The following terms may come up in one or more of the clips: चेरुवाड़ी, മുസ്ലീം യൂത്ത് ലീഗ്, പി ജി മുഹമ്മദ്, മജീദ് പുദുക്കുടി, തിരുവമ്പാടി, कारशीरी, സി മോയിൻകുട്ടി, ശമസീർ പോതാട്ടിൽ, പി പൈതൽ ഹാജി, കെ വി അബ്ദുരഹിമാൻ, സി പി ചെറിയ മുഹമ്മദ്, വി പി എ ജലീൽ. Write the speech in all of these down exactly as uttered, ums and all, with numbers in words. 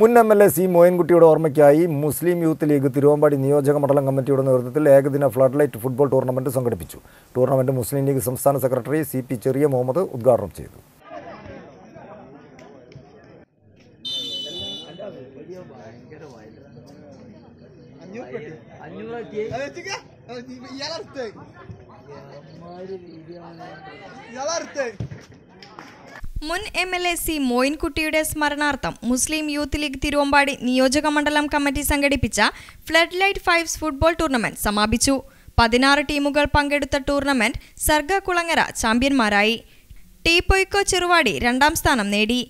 മുൻ M L A C മോയൻകുട്ടിയുടെ ഓർമ്മയ്ക്കായി മുസ്ലിം യൂത്ത് ലീഗ് തിരുവമ്പാടി നിയോജക മണ്ഡലം കമ്മിറ്റിയുടെ നേതൃത്വത്തിൽ ഏകദിന ഫ്ലഡ് ലൈറ്റ് ഫുട്ബോൾ ടൂർണമെന്റ് സംഘടിപ്പിച്ചു. ടൂർണമെന്റ് മുസ്ലിം ലീഗ് സംസ്ഥാന secretary സി പി ചെറിയ മുഹമ്മദ് ഉദ്ഘാടനം ചെയ്തു. മുൻ എം എൽ എ സി മോയിൻകുട്ടിയുടെ സ്മരണാർത്ഥം മുസ്ലിം യൂത്ത് ലീഗ് തിരുവമ്പാടി നിയോജക മണ്ഡലം കമ്മിറ്റി സംഘടിപ്പിച്ച flood light fives football tournament സമാപിച്ചു. പതിനാറ് ടീമുകൾ പങ്കെടുത്ത ടൂർണമെന്റ് സർഗകുളങ്ങര ചാമ്പ്യന്മാരായി. ടി പോയ്ക്കാച്ച്ചറുവാടി രണ്ടാം സ്ഥാനം നേടി.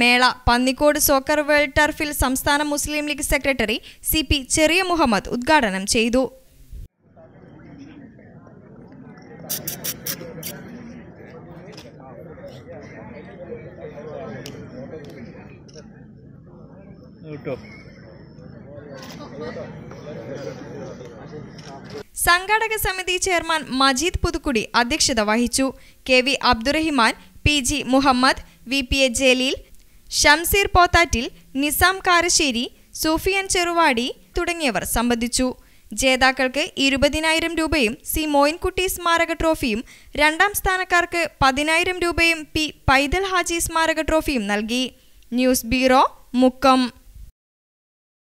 മേള പന്നിക്കോട് സോക്കർ വേൾഡ് ടർഫിൽ സംസ്ഥാന Muslim League secretary സി പി ചെറിയ മുഹമ്മദ് ഉദ്ഘാടനം ചെയ്തു. സംഘാടക സമിതി ചെയർമാൻ മജീദ് പുദുക്കുടി അധ്യക്ഷത വഹിച്ചു. കെ വി അബ്ദുരഹിമാൻ, പി ജി മുഹമ്മദ്, വി പി എ ജലീൽ, ശമസീർ പോതാട്ടിൽ, Nizam कारशीरी, Sufiyan चेरुवाड़ी തുടങ്ങിയവർ സംബന്ധിച്ചു. ജേതാക്കൾക്ക് ഇരുപതിനായിരം രൂപയും സി മോയിൻകുട്ടി സ്മാരക ട്രോഫിയും രണ്ടാം സ്ഥാനക്കാർക്ക് പതിനായിരം രൂപയും പി പൈതൽ ഹാജി സ്മാരക ട്രോഫിയും നൽകി. News bureau Mukkam.